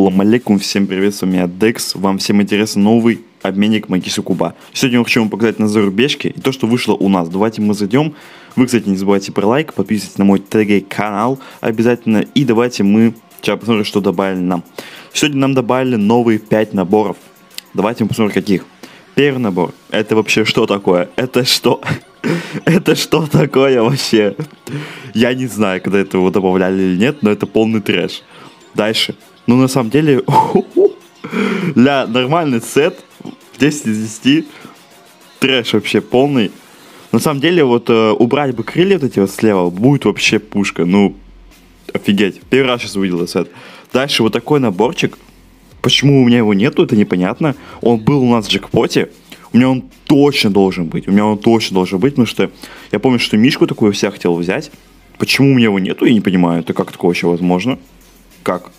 Салам алейкум, всем привет, с вами я Декс. Вам всем интересен новый обменник Магиса Куба. Сегодня я хочу вам показать на зарубежке и то, что вышло у нас. Давайте мы зайдем. Вы, кстати, не забывайте про лайк, подписывайтесь на мой ТГ канал обязательно. И давайте мы сейчас посмотрим, что добавили нам. Сегодня нам добавили новые 5 наборов. Давайте мы посмотрим, каких. Первый набор. Это вообще что такое? Это что? Это что такое вообще? Я не знаю, когда это его добавляли или нет, но это полный трэш. Дальше. Ну, на самом деле, ля, нормальный сет, 10 из 10, трэш вообще полный. На самом деле, вот убрать бы крылья вот эти вот слева, будет вообще пушка, ну, офигеть. Первый раз сейчас увидел этот сет. Дальше вот такой наборчик, почему у меня его нету, это непонятно. Он был у нас в джекпоте, у меня он точно должен быть, потому что я помню, что мишку такую всех хотел взять. Почему у меня его нету, я не понимаю, это как такое вообще возможно, как?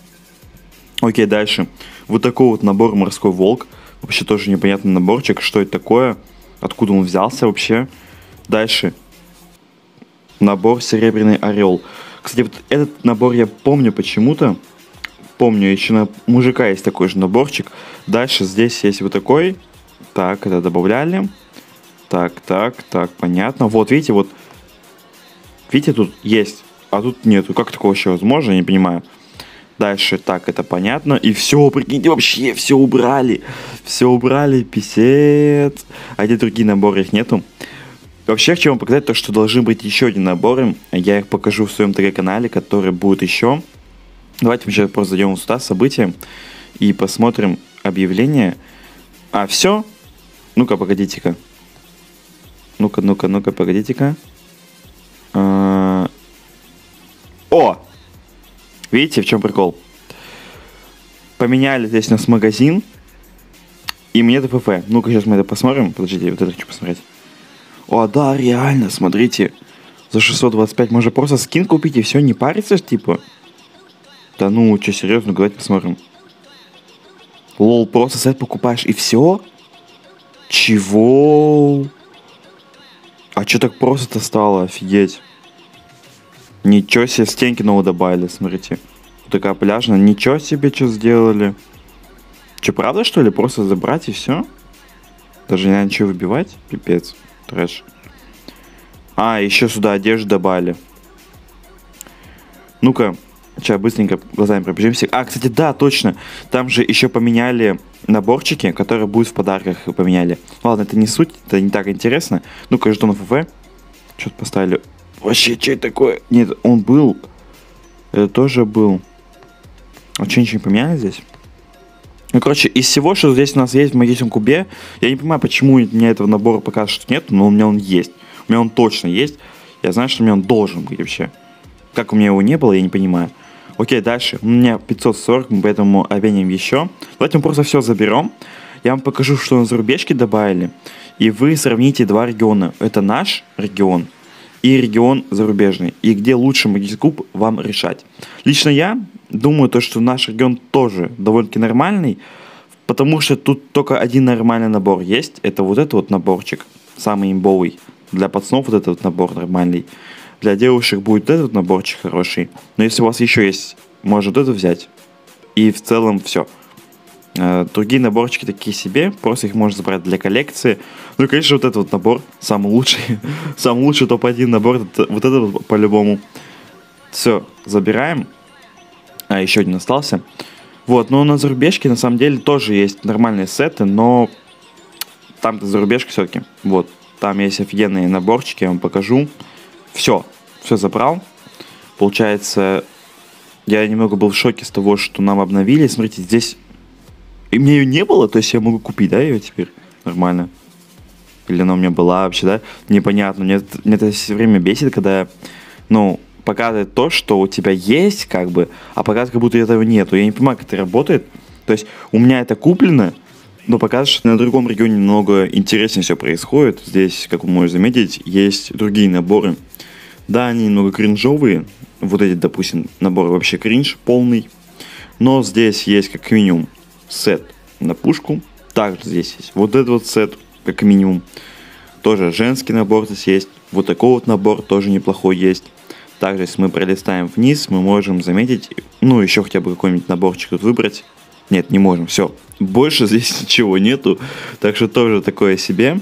Окей, дальше. Вот такой вот набор морской волк. Вообще тоже непонятный наборчик. Что это такое? Откуда он взялся вообще? Дальше. Набор серебряный орел. Кстати, вот этот набор я помню почему-то. Помню, еще на мужика есть такой же наборчик. Дальше здесь есть вот такой. Так, это добавляли. Так, понятно. Вот, видите, вот. Видите, тут есть, а тут нету. Как такое вообще возможно? Я не понимаю. Дальше, так, это понятно. И все, прикиньте, вообще все убрали. Все убрали, писец. А где другие наборы, их нету. Вообще, хочу вам показать то, что должны быть еще один набор. Я их покажу в своем ТГ-канале, который будет еще. Давайте мы сейчас просто зайдем сюда, события. И посмотрим объявление. А, все. Ну-ка, погодите-ка. Ну-ка, погодите-ка. О! Видите, в чем прикол? Поменяли здесь у нас магазин. И мне ДПП. Ну-ка, сейчас мы это посмотрим. Подождите, вот это хочу посмотреть. О, да, реально, смотрите. За 625 можно просто скин купить и все, не париться ж, типа. Да ну, что, серьезно, давайте посмотрим. Лол, просто сет покупаешь и все? Чего? А что так просто-то стало? Офигеть. Ничего себе, стенки нового добавили, смотрите. Вот такая пляжная, ничего себе, что сделали. Че, правда, что ли? Просто забрать и все? Даже не надо ничего выбивать? Пипец, трэш. А, еще сюда одежду добавили. Ну-ка, сейчас быстренько глазами пробежимся. А, кстати, да, точно. Там же еще поменяли наборчики, которые будут в подарках, и поменяли. Ладно, это не суть, это не так интересно. Ну-ка, жетон ФФ. Что-то поставили... Вообще, что это такое? Нет, он был. Это тоже был. А что, ничего не поменяли здесь? Ну, короче, из всего, что здесь у нас есть в магическом кубе, я не понимаю, почему у меня этого набора пока что нет, но у меня он есть. У меня он точно есть. Я знаю, что у меня он должен быть вообще. Как у меня его не было, я не понимаю. Окей, дальше. У меня 540, мы поэтому обменим еще. Давайте мы просто все заберем. Я вам покажу, что на зарубежке добавили. И вы сравните два региона. Это наш регион и регион зарубежный, и где лучше магический куб, вам решать. Лично я думаю, то, что наш регион тоже довольно-таки нормальный, потому что тут только один нормальный набор есть, это вот этот вот наборчик, самый имбовый. Для пацанов вот этот вот набор нормальный, для девушек будет этот наборчик хороший, но если у вас еще есть, может это взять, и в целом все. Другие наборчики такие себе, просто их можно забрать для коллекции. Ну и, конечно, вот этот вот набор, самый лучший, самый лучший топ-1 набор, вот этот вот по-любому. Все, забираем. А, еще один остался. Вот, но на зарубежке на самом деле тоже есть нормальные сеты, но там-то зарубежка все-таки. Вот, там есть офигенные наборчики, я вам покажу. Все, все забрал. Получается, я немного был в шоке с того, что нам обновили. Смотрите, здесь... И мне ее не было, то есть я могу купить, да, ее теперь? Нормально. Или она у меня была вообще, да? Непонятно, мне это все время бесит, когда, ну, показывает то, что у тебя есть, как бы, а показывает, как будто этого нету. Я не понимаю, как это работает. То есть у меня это куплено, но показывает, что на другом регионе много интереснее все происходит. Здесь, как вы можете заметить, есть другие наборы. Да, они немного кринжовые. Вот эти, допустим, наборы вообще кринж полный. Но здесь есть как минимум сет на пушку. Также здесь есть вот этот вот сет, как минимум. Тоже женский набор здесь есть. Вот такой вот набор тоже неплохой есть. Также, если мы пролистаем вниз, мы можем заметить, ну, еще хотя бы какой-нибудь наборчик тут выбрать. Нет, не можем, все. Больше здесь ничего нету, так что тоже такое себе.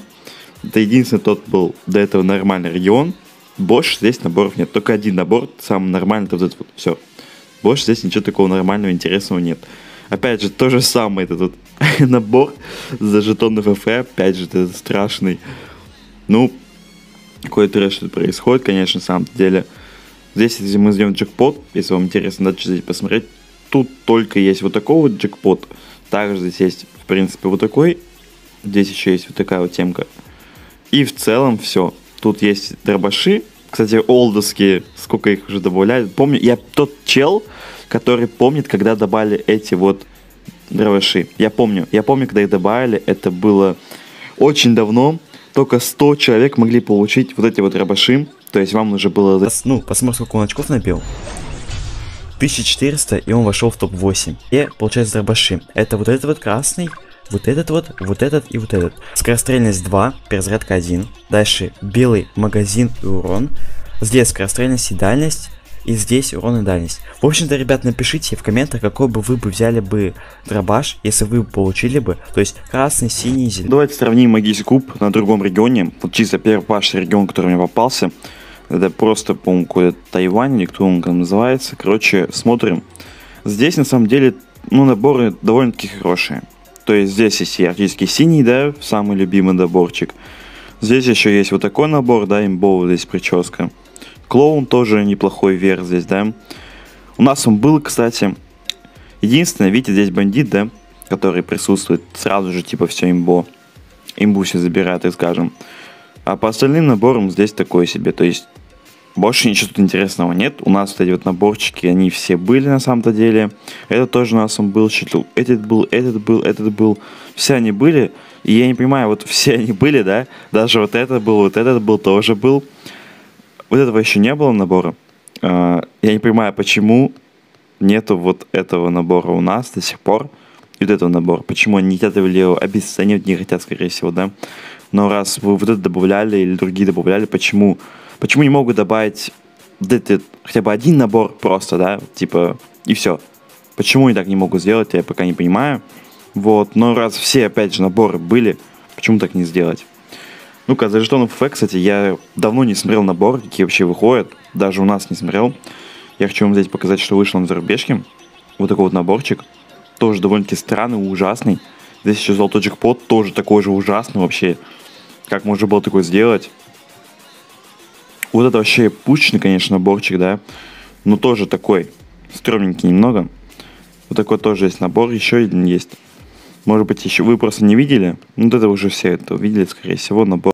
Это единственный тот был до этого нормальный регион. Больше здесь наборов нет, только один набор, самый нормальный, это вот этот вот, все. Больше здесь ничего такого нормального, интересного нет. Опять же, то же самое, это тут набор за жетоны ФФ, опять же, это страшный. Ну, какой трэш тут происходит, конечно, на самом деле. Здесь, если мы зайдем в джекпот, если вам интересно, надо здесь посмотреть. Тут только есть вот такой вот джекпот. Также здесь есть, в принципе, вот такой. Здесь еще есть вот такая вот темка. И в целом все. Тут есть дробаши. Кстати, олдовские, сколько их уже добавляют. Помню, я тот чел, который помнит, когда добавили эти вот дробаши. Я помню, когда их добавили. Это было очень давно. Только 100 человек могли получить вот эти вот дробаши. То есть вам нужно было... Ну, посмотрим, сколько он очков набил. 1400, и он вошел в топ-8. И получается дробаши. Это вот этот вот красный, вот этот и вот этот. Скорострельность 2, перезарядка 1. Дальше белый магазин и урон. Здесь скорострельность и дальность. И здесь урон и дальность. В общем-то, ребят, напишите в комментах, какой бы вы взяли бы дробаш, если вы получили бы. То есть красный, синий, зеленый. Давайте сравним магический куб на другом регионе. Вот чисто первый паш регион, который мне попался. Это просто, по-моему, какой-то Тайвань, или кто он там называется. Короче, смотрим. Здесь, на самом деле, ну, наборы довольно-таки хорошие. То есть здесь есть яркий синий, да, самый любимый наборчик. Здесь еще есть вот такой набор, да, имбовый, здесь прическа. Клоун тоже неплохой вверх здесь, да. У нас он был, кстати. Единственное, видите, здесь бандит, да, который присутствует. Сразу же, типа, все имбо. Имбу все забирает, так скажем. А по остальным наборам здесь такое себе, то есть больше ничего тут интересного нет. У нас вот эти вот наборчики, они все были на самом-то деле. Это тоже у нас он был, этот был. Все они были, и я не понимаю, вот все они были, да? Даже вот этот был, тоже был. Вот этого еще не было набора. Я не понимаю, почему нету вот этого набора у нас до сих пор. И вот этого набора. Почему они не хотят его обесценивать, не хотят, скорее всего, да? Но раз вы вот это добавляли или другие добавляли, почему не могут добавить вот этот, хотя бы один набор просто, да, типа, и все. Почему они так не могут сделать, я пока не понимаю. Вот, но раз все, опять же, наборы были, почему так не сделать? Ну-ка, за жетоны ФФ, кстати, я давно не смотрел набор, какие вообще выходят, даже у нас не смотрел. Я хочу вам здесь показать, что вышел он за рубежки. Вот такой вот наборчик, тоже довольно-таки странный, ужасный. Здесь еще золотой джекпот, тоже такой же ужасный вообще. Как можно было такое сделать? Вот это вообще пушечный, конечно, наборчик, да. Но тоже такой, стрёмненький немного. Вот такой тоже есть набор, еще один есть. Может быть, еще вы просто не видели. Вот это уже все это видели, скорее всего, набор.